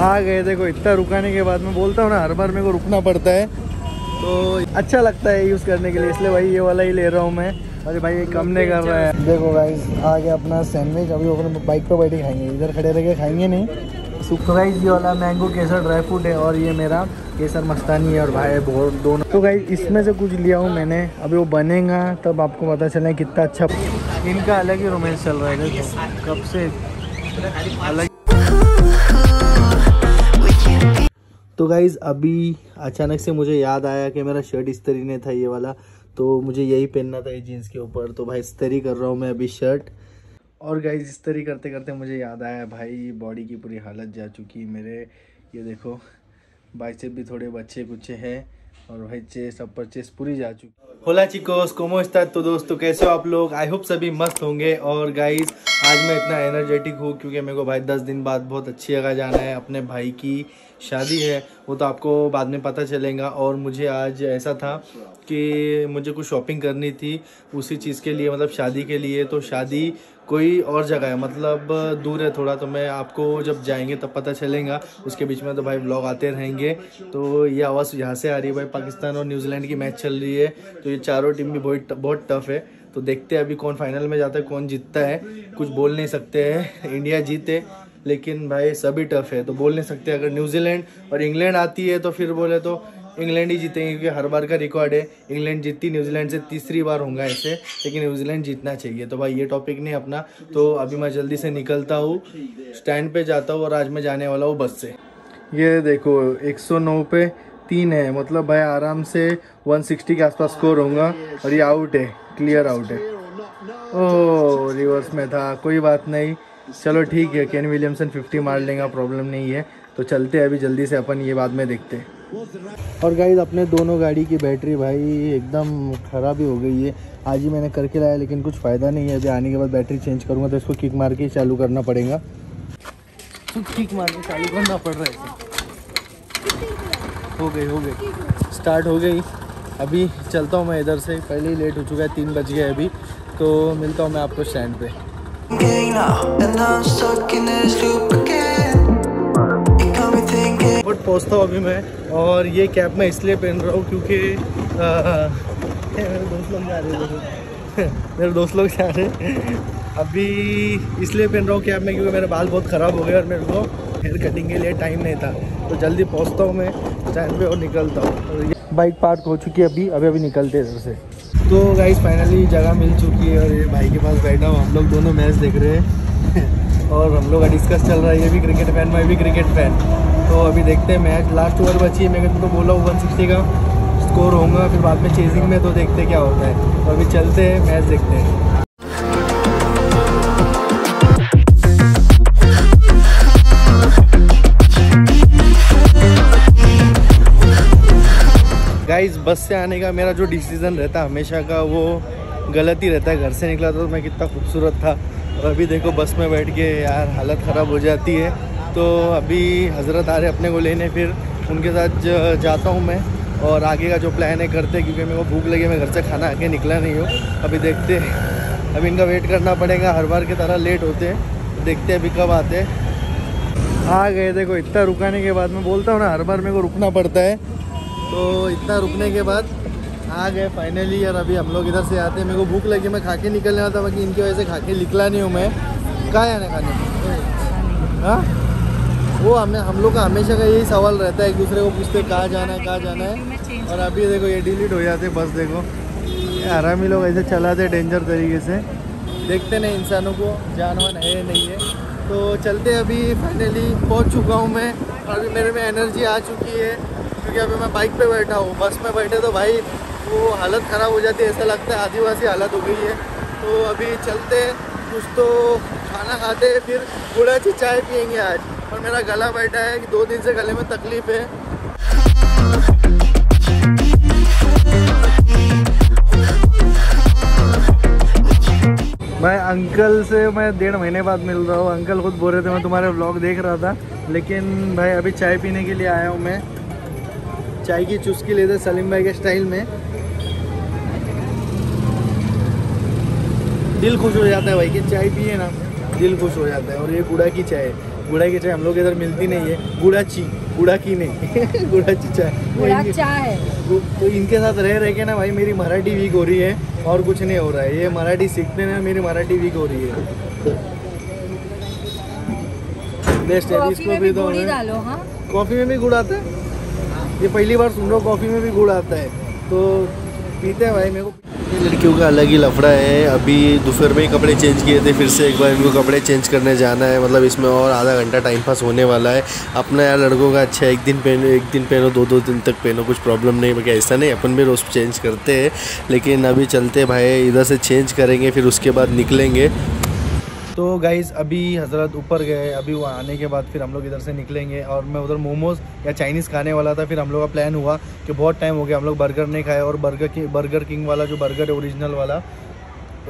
आ गए। देखो इतना रुकाने के बाद, मैं बोलता हूँ ना हर बार मेरे को रुकना पड़ता है, तो अच्छा लगता है यूज़ करने के लिए, इसलिए भाई ये वाला ही ले रहा हूँ मैं। अरे भाई ये कम नहीं कर रहा है। देखो गाइस आ गया अपना सैंडविच, अभी अपने बाइक पर बैठे खाएंगे, इधर खड़े रह के खाएंगे नहीं। सुपर गाइस ये वाला मैंगो केसर ड्राई फ्रूट है और ये मेरा केसर मस्तानी है और भाई बहुत दोनों। तो गाइस इसमें से कुछ लिया हूँ मैंने, अभी वो बनेगा तब आपको पता चले कितना अच्छा। इनका अलग ही रोमांस चल रहा है कब से, अलग। तो गाइज़ अभी अचानक से मुझे याद आया कि मेरा शर्ट इस्त्री नहीं था ये वाला, तो मुझे यही पहनना था ये जीन्स के ऊपर, तो भाई इस्त्री कर रहा हूँ मैं अभी शर्ट। और गाइज़ इस्त्री करते करते मुझे याद आया भाई बॉडी की पूरी हालत जा चुकी मेरे, ये देखो बाइसेप भी थोड़े बच्चे कुच्चे हैं और भाई चेस्ट अपर चेस्ट पूरी जा चुकी। होला चिकोस कोमो इस्ता। तो दोस्तों कैसे हो आप लोग, आई होप सभी मस्त होंगे। और गाइज़ आज मैं इतना एनर्जेटिक हूँ क्योंकि मेरे को भाई 10 दिन बाद बहुत अच्छी जगह जाना है, अपने भाई की शादी है, वो तो आपको बाद में पता चलेगा। और मुझे आज ऐसा था कि मुझे कुछ शॉपिंग करनी थी उसी चीज़ के लिए, मतलब शादी के लिए, तो शादी कोई और जगह है, मतलब दूर है थोड़ा, तो मैं आपको जब जाएंगे तब पता चलेगा। उसके बीच में तो भाई व्लॉग आते रहेंगे। तो ये आवाज़ यहाँ से आ रही है भाई, पाकिस्तान और न्यूजीलैंड की मैच चल रही है, तो ये चारों टीम भी बहुत टफ है, तो देखते हैं अभी कौन फाइनल में जाता है कौन जीतता है। कुछ बोल नहीं सकते हैं, इंडिया जीते लेकिन भाई सभी टफ है तो बोल नहीं सकते। अगर न्यूजीलैंड और इंग्लैंड आती है तो फिर बोले तो इंग्लैंड ही जीतेंगे क्योंकि हर बार का रिकॉर्ड है, इंग्लैंड जीतती न्यूजीलैंड से तीसरी बार होगा ऐसे, लेकिन न्यूजीलैंड जीतना चाहिए। तो भाई ये टॉपिक नहीं अपना, तो अभी मैं जल्दी से निकलता हूँ, स्टैंड पे जाता हूँ और आज मैं जाने वाला हूँ बस से। ये देखो 109 पे 3 है, मतलब भाई आराम से 160 के आसपास स्कोर होगा। और ये आउट है, क्लियर आउट है। ओह रिवर्स में था, कोई बात नहीं, चलो ठीक है, केन विलियमसन 50 मार लेगा, प्रॉब्लम नहीं है। तो चलते हैं अभी जल्दी से, अपन ये बाद में देखते हैं। और गाइस अपने दोनों गाड़ी की बैटरी भाई एकदम ख़राब ही हो गई है, आज ही मैंने करके लाया लेकिन कुछ फ़ायदा नहीं है। अभी आने के बाद बैटरी चेंज करूँगा तो इसको किक मार के चालू करना पड़ेगा, तो किक मार के चालू करना पड़ रहा है। हो गई स्टार्ट हो गई। अभी चलता हूँ मैं इधर से, पहले ही लेट हो चुका है, 3 बज गए अभी। तो मिलता हूँ मैं आपको स्टैंड पर। पहुँचता हूँ अभी मैं। और ये कैप मैं इसलिए पहन रहा हूँ क्योंकि मेरे दोस्त लोग जा रहे हैं अभी इसलिए पहन रहा हूँ कैप में क्योंकि मेरे बाल बहुत ख़राब हो गए और मेरे को हेयर कटिंग के लिए टाइम नहीं था, तो जल्दी पहुँचता हूँ मैं टाइम पे और निकलता हूँ। बाइक पार्क हो चुकी है, अभी निकलते हैं इधर से। तो गाइस फाइनली जगह मिल चुकी है और ये भाई के पास बैठा हूँ, हम लोग दोनों मैच देख रहे हैं और हम लोग का डिस्कस चल रहा है, ये भी क्रिकेट फैन मैं भी क्रिकेट फैन। तो अभी देखते हैं मैच, लास्ट ओवर बची है, मैं तुमको बोला 160 का स्कोर होगा, फिर बाद में चेजिंग में, तो देखते क्या होता है। तो अभी चलते हैं मैच देखते हैं। गाइस बस से आने का मेरा जो डिसीज़न रहता हमेशा का वो गलत ही रहता है। घर से निकला था तो मैं कितना खूबसूरत था और अभी देखो बस में बैठ के यार हालत ख़राब हो जाती है। तो अभी हज़रत आ रहे अपने को लेने, फिर उनके साथ जाता हूँ मैं और आगे का जो प्लान है करते, क्योंकि मेरे को भूख लगी, मैं घर से खाना आके निकला नहीं हूँ। अभी देखते, अभी इनका वेट करना पड़ेगा, हर बार की तरह लेट होते हैं, देखते अभी कब आते। आ गए, देखो इतना रुकाने के बाद, मैं बोलता हूँ ना हर बार मेरे को रुकना पड़ता है, तो इतना रुकने के बाद आ गए फाइनली। और अभी हम लोग इधर से आते हैं, मेरे को भूख लगी, मैं खा के निकलने वाला था बाकी इनकी वजह से खा के निकला नहीं हूँ मैं। कहाँ आने खाने हाँ, वो हमें हम लोग का हमेशा का यही सवाल रहता है, एक दूसरे को पूछते कहाँ जाना है। और अभी देखो ये डिलीट हो जाते बस, देखो आरामी लोग ऐसे चलाते डेंजर तरीके से, देखते नहीं इंसानों को जानवान है नहीं है। तो चलते, अभी फाइनली पहुँच चुका हूँ मैं, अभी मेरे में एनर्जी आ चुकी है क्योंकि अभी मैं बाइक पे बैठा हूँ, बस में बैठे तो भाई वो हालत ख़राब हो जाती है, ऐसा लगता है आदिवासी हालत हो गई है। तो अभी चलते कुछ तो खाना खाते हैं, फिर थोड़ा सी चाय पियेंगे आज। और मेरा गला बैठा है कि 2 दिन से गले में तकलीफ है। भाई अंकल से मैं 1.5 महीने बाद मिल रहा हूँ, अंकल खुद बोल रहे थे मैं तुम्हारे व्लॉग देख रहा था, लेकिन भाई अभी चाय पीने के लिए आया हूँ मैं, चाय की चुस्की लेते सलीम भाई के स्टाइल में। दिल खुश हो जाता है भाई कि चाय पिए ना, दिल खुश हो जाता है। और ये गुड़ा की चाय, गुड़ा की चाय हम लोग इधर मिलती नहीं है, गुड़ा की चाय तो इनके साथ रह के ना भाई मेरी मराठी वीक हो रही है और कुछ नहीं हो रहा है। ये मराठी सीखते ना मेरी मराठी वीक हो रही है। इसको भी दो कॉफ़ी में भी गुड़ आता है, ये पहली बार सुन रहा हूँ कॉफ़ी में भी गुड़ आता है तो पीते हैं भाई। मेरे को लड़कियों का अलग ही लफड़ा है। अभी दोपहर में ही कपड़े चेंज किए थे, फिर से एक बार इनको कपड़े चेंज करने जाना है, मतलब इसमें और आधा घंटा टाइम पास होने वाला है अपना। यार लड़कों का अच्छा एक दिन पहनो दो दिन तक पहनो, कुछ प्रॉब्लम नहीं है, ऐसा नहीं अपन भी रोज़ चेंज करते हैं। लेकिन अभी चलते भाई इधर से चेंज करेंगे फिर उसके बाद निकलेंगे। तो गाइज़ अभी हज़रत ऊपर गए, अभी वो आने के बाद फिर हम लोग इधर से निकलेंगे और मैं उधर मोमोज़ या चाइनीज़ खाने वाला था। फिर हम लोग का प्लान हुआ कि बहुत टाइम हो गया हम लोग बर्गर नहीं खाए, और बर्गर किंग वाला जो बर्गर है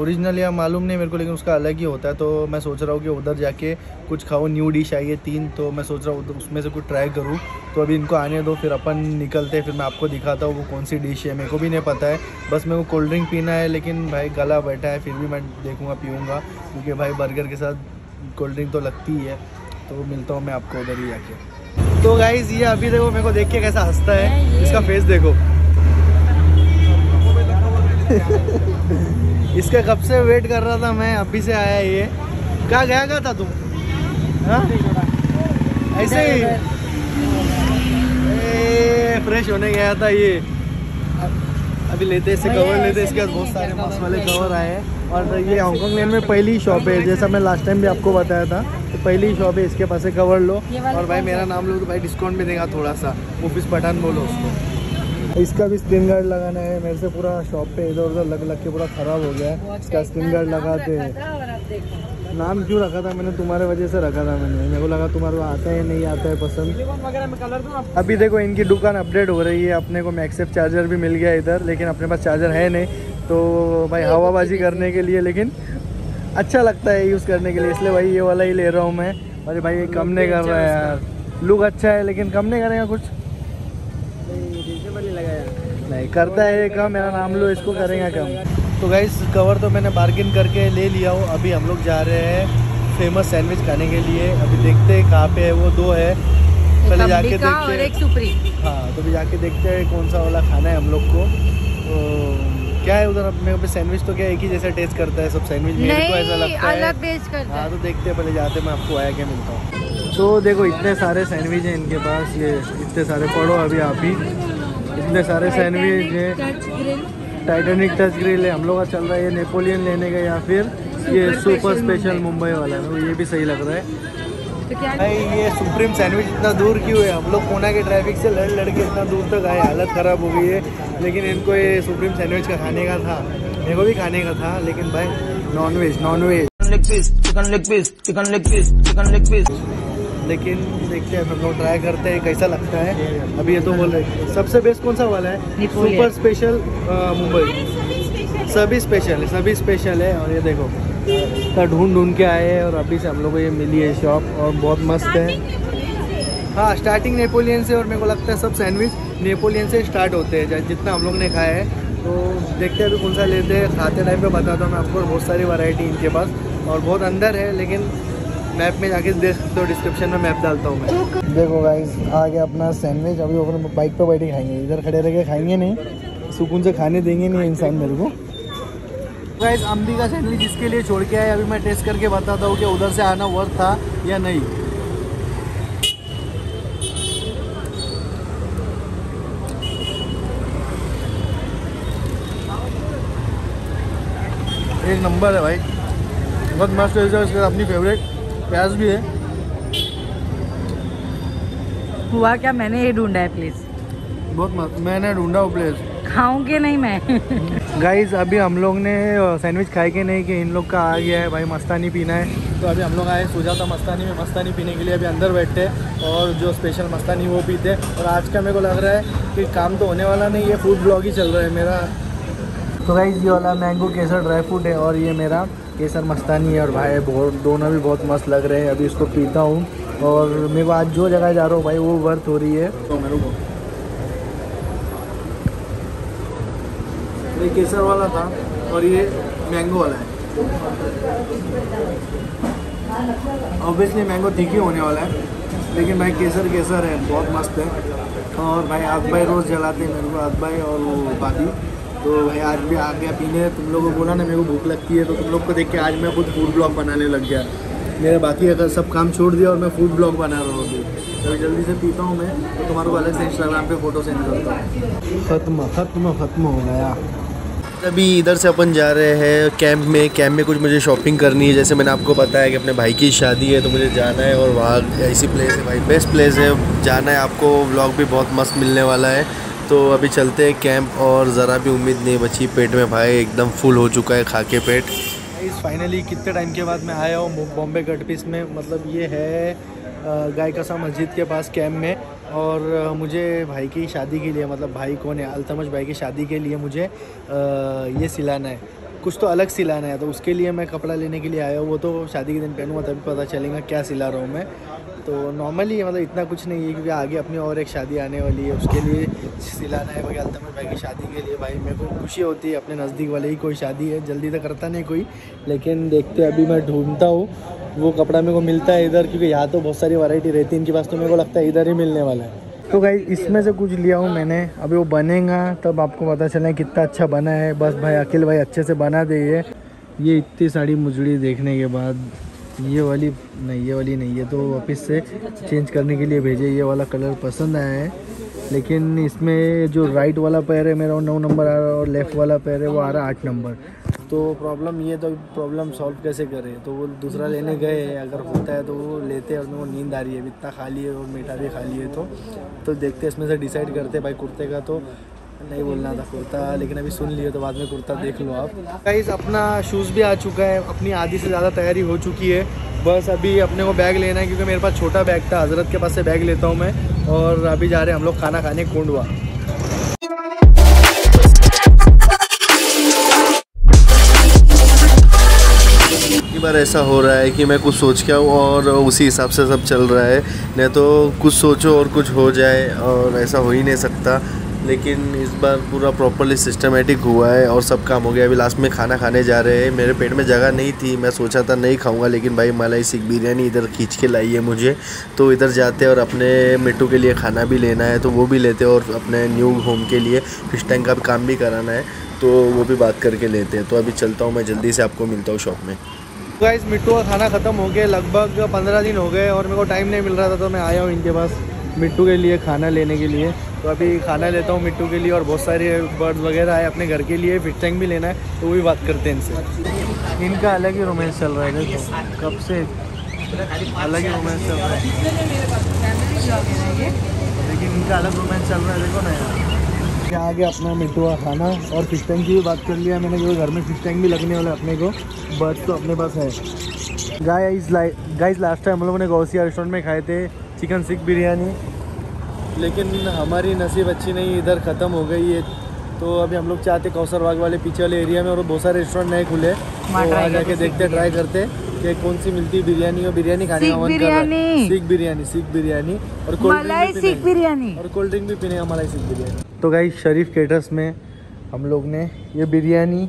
ओरिजिनल या मालूम नहीं मेरे को, लेकिन उसका अलग ही होता है। तो मैं सोच रहा हूँ कि उधर जाके कुछ खाओ, न्यू डिश आई है 3, तो मैं सोच रहा हूँ उसमें से कुछ ट्राई करूँ। तो अभी इनको आने दो फिर अपन निकलते हैं, फिर मैं आपको दिखाता हूँ वो कौन सी डिश है। मेरे को भी नहीं पता है, बस मेरे को कोल्ड ड्रिंक पीना है, लेकिन भाई गला बैठा है फिर भी मैं देखूँगा पीऊँगा क्योंकि भाई बर्गर के साथ कोल्ड ड्रिंक तो लगती ही है। तो मिलता हूँ मैं आपको उधर ही जाके। तो गाइज़ ये अभी देखो मेरे को देख के कैसा हंसता है, इसका फेस देखो। इसका कब से वेट कर रहा था मैं, अभी से आया। ये कहाँ गया था तुम? हाँ ऐसे ही फ्रेश होने गया था ये। अभी लेते इससे कवर लेते, इसके बाद बहुत सारे मस्त वाले कवर आए हैं। और ये हांगकॉन्ग लेन में पहली शॉप है, जैसा मैं लास्ट टाइम भी आपको बताया था, तो पहली शॉप है, इसके पास से कवर लो। और भाई मेरा नाम लो तो भाई डिस्काउंट भी देगा थोड़ा सा, ऑफिस पठान बोलो उसको। इसका भी स्क्रीन गार्ड लगाना है, मेरे से पूरा शॉप पे इधर उधर लग के पूरा ख़राब हो गया है। इसका स्क्रीन गार्ड लगाते हैं। नाम क्यों रखा था मैंने? तुम्हारे वजह से रखा था मैंने, मेरे को लगा तुम्हारे को आता है नहीं आता है पसंद। अभी देखो इनकी दुकान अपडेट हो रही है, अपने को मैक्सएप चार्जर भी मिल गया इधर, लेकिन अपने पास चार्जर है नहीं तो भाई हवाबाजी करने के लिए, लेकिन अच्छा लगता है यूज़ करने के लिए, इसलिए भाई ये वाला ही ले रहा हूँ मैं। अरे भाई ये कम नहीं कर रहा है यार, लुक अच्छा है लेकिन कम नहीं करेगा कुछ नहीं करता है कम। मेरा नाम लो इसको करेंगे कम। तो गाइस कवर तो मैंने बार्गिन करके ले लिया हूँ। अभी हम लोग जा रहे हैं फेमस सैंडविच खाने के लिए। अभी देखते हैं कहाँ पे है, वो 2 है, पहले जाके देखते हैं एक सुप्रीम। हाँ तो भी जाके देखते हैं कौन सा वाला खाना है हम लोग को। तो क्या है उधर अपने पे सैंडविच तो क्या एक ही जैसा टेस्ट करता है सब सैंडविच, मेरे को ऐसा लगता है। हाँ तो देखते हैं पहले जाते, मैं आपको आया क्या मिलता हूँ। तो देखो इतने सारे सैंडविच हैं इनके पास, ये इतने सारे पड़ो अभी आप ही, इतने सारे सैंडविच हैं। टाइटैनिक टच ग्रिल है, हम लोग का चल रहा है ये नेपोलियन लेने का या फिर ये सुपर स्पेशल मुंबई वाला है, तो ये भी सही लग रहा है भाई। ये सुप्रीम सैंडविच इतना दूर क्यों है? हम लोग कोना के ट्रैफिक से लड़ लड़ के इतना दूर तक आए, हालत ख़राब हो गई है। लेकिन इनको ये सुप्रीम सैंडविच का खाने का था, मेरे को भी खाने का था, लेकिन भाई non veg chicken leg piece लेकिन देखते हैं हम लोग ट्राई करते हैं कैसा लगता है। अभी ये तो बोल रहे सबसे बेस्ट कौन सा वाला है, सुपर स्पेशल मुंबई सभी स्पेशल है। और ये देखो तो ढूंढ के आए हैं और अभी से हम लोग को ये मिली है शॉप और बहुत मस्त है। हाँ स्टार्टिंग नेपोलियन से, और मेरे को लगता है सब सैंडविच नेपोलियन से स्टार्ट होते हैं जितना हम लोग ने खाया है। तो देखते हैं अभी कौन सा लेते हैं, खाते टाइम पे बताता हूँ मैं आपको। बहुत सारी वैरायटी इनके पास और बहुत अंदर है, लेकिन मैप में जाके देख सकते हो, डिस्क्रिप्शन में मैप डालता हूँ मैं। देखो गाइस आ गया अपना सैंडविच, अभी वो बाइक पर बैठे खाएंगे, इधर खड़े रह के खाएंगे नहीं, सुकून से खाने देंगे नहीं इंसान मेरे को। गाइस अम्बी का सैंडविच इसके लिए छोड़ के आए, अभी मैं टेस्ट करके बताता हूँ कि उधर से आना वर्थ था या नहीं। एक नंबर है भाई, बहुत मस्त है। इसके अपनी फेवरेट प्याज भी है। हुआ क्या, मैंने ये ढूंढा है प्लेस, बहुत मस्त मैंने ढूंढा वो प्लेस, खाऊंगे नहीं मैं। गाइज अभी हम लोग ने सैंडविच खाए के नहीं कि इन लोग का आ गया है भाई मस्तानी पीना है। तो अभी हम लोग आए सुजाता मस्तानी में मस्तानी पीने के लिए, अभी अंदर बैठते हैं और जो स्पेशल मस्तानी वो पीते हैं। और आज का मेरे को लग रहा है कि काम तो होने वाला नहीं है, फूड ब्लॉग ही चल रहा है मेरा। तो गाइस ये वाला मैंगो केसर ड्राई फ्रूट है और ये मेरा केसर मस्तानी है, और भाई बहुत दोनों भी बहुत मस्त लग रहे हैं। अभी इसको पीता हूँ और मेरे को आज जो जगह जा रहा हूँ भाई वो वर्थ हो रही है। तो मेरे को ये केसर वाला था और ये मैंगो वाला है। ऑब्वियसली मैंगो तीखी होने वाला है, लेकिन भाई केसर केसर है, बहुत मस्त है। और भाई आगबाई रोज़ जलाते हैं मेरे को, आगबाई और वो बादी। तो भाई आज भी आ गया पीने। तुम लोगों को बोला ना मेरे को भूख लगती है, तो तुम लोग को देख के आज मैं खुद फूड ब्लॉग बनाने लग गया। मेरे बाकी अगर सब काम छोड़ दिया और मैं फूड ब्लॉग बना रहा हूँ। तो जल्दी से पीता हूँ मैं, तो तुम्हारे को अलग से इंस्टाग्राम पे फ़ोटो सेंड करता हूँ। खत्म खत्म खत्म हो गया। अभी इधर से अपन जा रहे हैं कैंप में। कैंप में कुछ मुझे शॉपिंग करनी है। जैसे मैंने आपको बताया कि अपने भाई की शादी है, तो मुझे जाना है। और वहाँ ऐसी प्लेस है भाई, बेस्ट प्लेस है, जाना है आपको। व्लॉग भी बहुत मस्त मिलने वाला है। तो अभी चलते हैं कैंप। और ज़रा भी उम्मीद नहीं बची पेट में, भाई एकदम फुल हो चुका है खा के पेट। फाइनली कितने टाइम के बाद मैं आया हूँ बॉम्बे कट पीस में। मतलब ये है गायकसा मस्जिद के पास कैंप में। और मुझे भाई की शादी के लिए, मतलब भाई कौन है अल्तमश भाई की शादी के लिए मुझे ये सिलाना है, कुछ तो अलग सिलाना है। तो उसके लिए मैं कपड़ा लेने के लिए आया हूँ। वो तो शादी के दिन पहनूँगा तभी पता चलेगा क्या सिला रहा हूँ मैं। तो नॉर्मली मतलब इतना कुछ नहीं है, क्योंकि आगे अपनी और एक शादी आने वाली है, उसके लिए सिलाना है भाई। अल्तमश भाई की शादी के लिए भाई मेरे को खुशी होती है। अपने नज़दीक वाले ही कोई शादी है, जल्दी तो करता नहीं कोई, लेकिन देखते अभी मैं ढूंढता हूँ। वो कपड़ा मेरे को मिलता है इधर, क्योंकि यहाँ तो बहुत सारी वैरायटी रहती है इनके पास, तो मेरे को लगता है इधर ही मिलने वाला है। तो गाइस इसमें से कुछ लिया हूँ मैंने। अभी वो बनेगा तब आपको पता चला कितना अच्छा बना है। बस भाई अखिल भाई अच्छे से बना दे। ये इतनी सारी मुजड़ी देखने के बाद ये वाली नहीं, ये वाली नहीं, ये तो वापस से चेंज करने के लिए भेजे। ये वाला कलर पसंद आया है, लेकिन इसमें जो राइट वाला पैर है मेरा 9 नंबर आ रहा है, और लेफ़्ट वाला पैर है वो आ रहा है 8 नंबर। तो प्रॉब्लम ये, तो प्रॉब्लम सॉल्व कैसे करें। तो वो दूसरा लेने गए, अगर होता है तो वो लेते हैं। उसमें वो नींद आ रही है, इतना खाली है और मीठा भी खाली है। तो देखते हैं, इसमें से डिसाइड करते हैं। भाई कुर्ते का तो नहीं बोलना था कुर्ता, लेकिन अभी सुन लिए तो बाद में कुर्ता देख लो आप। गाइस अपना शूज़ भी आ चुका है, अपनी आधी से ज़्यादा तैयारी हो चुकी है। बस अभी अपने को बैग लेना है, क्योंकि मेरे पास छोटा बैग था। हज़रत के पास से बैग लेता हूँ मैं। और अभी जा रहे हैं हम लोग खाना खाने कोंडवा। बार ऐसा हो रहा है कि मैं कुछ सोच के आऊँ और उसी हिसाब से सब चल रहा है। नहीं तो कुछ सोचो और कुछ हो जाए, और ऐसा हो ही नहीं सकता। लेकिन इस बार पूरा प्रॉपरली सिस्टमेटिक हुआ है और सब काम हो गया। अभी लास्ट में खाना खाने जा रहे हैं। मेरे पेट में जगह नहीं थी, मैं सोचा था नहीं खाऊंगा, लेकिन भाई मलाई सीख बिरयानी इधर खींच के लाई है मुझे। तो इधर जाते और अपने मिट्टू के लिए खाना भी लेना है, तो वो भी लेते हैं। और अपने न्यू होम के लिए फिश टैंक का काम भी कराना है, तो वो भी बात करके लेते हैं। तो अभी चलता हूँ मैं, जल्दी से आपको मिलता हूँ शॉप में। गाइस मिट्टू का खाना ख़त्म हो गया, लगभग 15 दिन हो गए और मेरे को टाइम नहीं मिल रहा था, तो मैं आया हूँ इनके पास मिट्टू के लिए खाना लेने के लिए। तो अभी खाना लेता हूँ मिट्टू के लिए, और बहुत सारे बर्ड्स वगैरह आए अपने घर के लिए। फिश टैंक भी लेना है, तो वो भी बात करते हैं इनसे। इनका अलग ही रोमांस चल रहा है, तो कब से अलग ही रोमांस चल रहा है, लेकिन इनका अलग रोमांस चल रहा है। देखो ना यार, आ गया अपना मिट्टू का खाना। और फिश टैंक की भी बात कर लिया मैंने, क्योंकि घर में फिश टैंक भी लगने वाला अपने को। बर्ड्स तो अपने पास है। गाइस लास्ट टाइम हम लोगों ने गौसिया रेस्टोरेंट में खाए थे चिकन सीख बिरयानी, लेकिन हमारी नसीब अच्छी नहीं, इधर ख़त्म हो गई है। तो अभी हम लोग चाहते कौसर बाग वाले पीछे वाले एरिया में, और बहुत सारे रेस्टोरेंट नए खुले, वहाँ जाके देखते ट्राई करते कि कौन सी मिलती बिरयानी। और बिरयानी खाने का मन कर रहा है, सीख बिरयानी और कोल्ड ड्रिंक भी पीने का मलाई सीख बिरयानी। तो गाइस शरीफ कैटर्स में हम लोग ने ये बिरयानी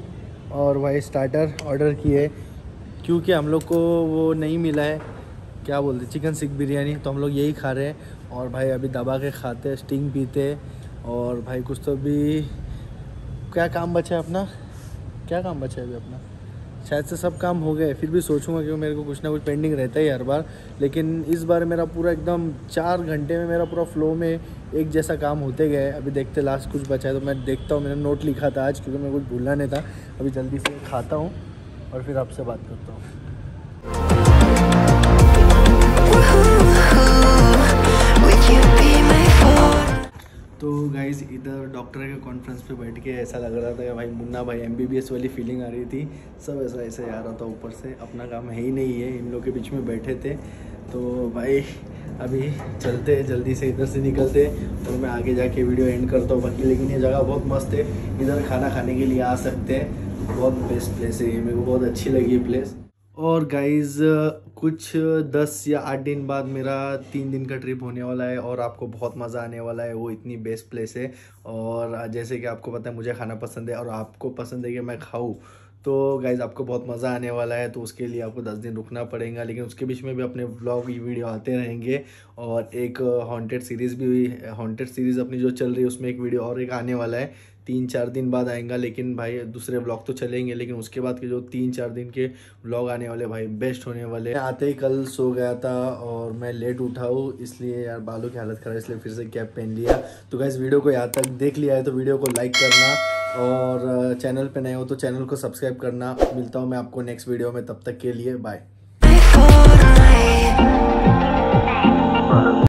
और भाई स्टार्टर ऑर्डर किए, क्योंकि हम लोग को वो नहीं मिला है, क्या बोलते चिकन सीख बिरयानी, तो हम लोग यही खा रहे हैं। और भाई अभी दबा के खाते, स्टिंग पीते, और भाई कुछ तो भी क्या काम बचा है अभी अपना। शायद से सब काम हो गए, फिर भी सोचूंगा, क्योंकि मेरे को कुछ ना कुछ पेंडिंग रहता है हर बार। लेकिन इस बार मेरा पूरा एकदम 4 घंटे में मेरा पूरा फ्लो में एक जैसा काम होते गए। अभी देखते लास्ट कुछ बचा है तो मैं देखता हूँ। मैंने नोट लिखा था आज, क्योंकि मेरे को कुछ भूलना नहीं था। अभी जल्दी से खाता हूँ और फिर आपसे बात करता हूँ। तो गाइज़ इधर डॉक्टर के कॉन्फ्रेंस पे बैठ के ऐसा लग रहा था कि भाई मुन्ना भाई MBBS वाली फीलिंग आ रही थी। सब ऐसा ऐसा आ रहा था ऊपर से, अपना काम है ही नहीं है। इन लोग के बीच में बैठे थे। तो भाई अभी चलते हैं, जल्दी से इधर से निकलते हैं, और मैं आगे जाके वीडियो एंड करता हूँ बाकी। लेकिन ये जगह बहुत मस्त है, इधर खाना खाने के लिए आ सकते हैं। बहुत बेस्ट प्लेस है, मेरे को बहुत अच्छी लगी ये प्लेस। और गाइज़ कुछ 10 या 8 दिन बाद मेरा 3 दिन का ट्रिप होने वाला है, और आपको बहुत मज़ा आने वाला है। वो इतनी बेस्ट प्लेस है, और जैसे कि आपको पता है मुझे खाना पसंद है, और आपको पसंद है कि मैं खाऊँ, तो गाइज़ आपको बहुत मज़ा आने वाला है, तो उसके लिए आपको 10 दिन रुकना पड़ेगा, लेकिन उसके बीच में भी अपने व्लॉग वीडियो आते रहेंगे और एक हॉन्टेड सीरीज़ भी, हॉन्टेड सीरीज़ अपनी जो चल रही है उसमें एक वीडियो और एक आने वाला है 3-4 दिन बाद आएगा। लेकिन भाई दूसरे व्लॉग तो चलेंगे, लेकिन उसके बाद के जो 3-4 दिन के व्लॉग आने वाले भाई बेस्ट होने वाले। आते ही कल सो गया था और मैं लेट उठा हूँ, इसलिए यार बालों की हालत ख़राब, इसलिए फिर से कैप पहन लिया। तो गाइस वीडियो को यहाँ तक देख लिया है तो वीडियो को लाइक करना और चैनल पे नए हो तो चैनल को सब्सक्राइब करना। मिलता हूँ मैं आपको नेक्स्ट वीडियो में, तब तक के लिए बाय।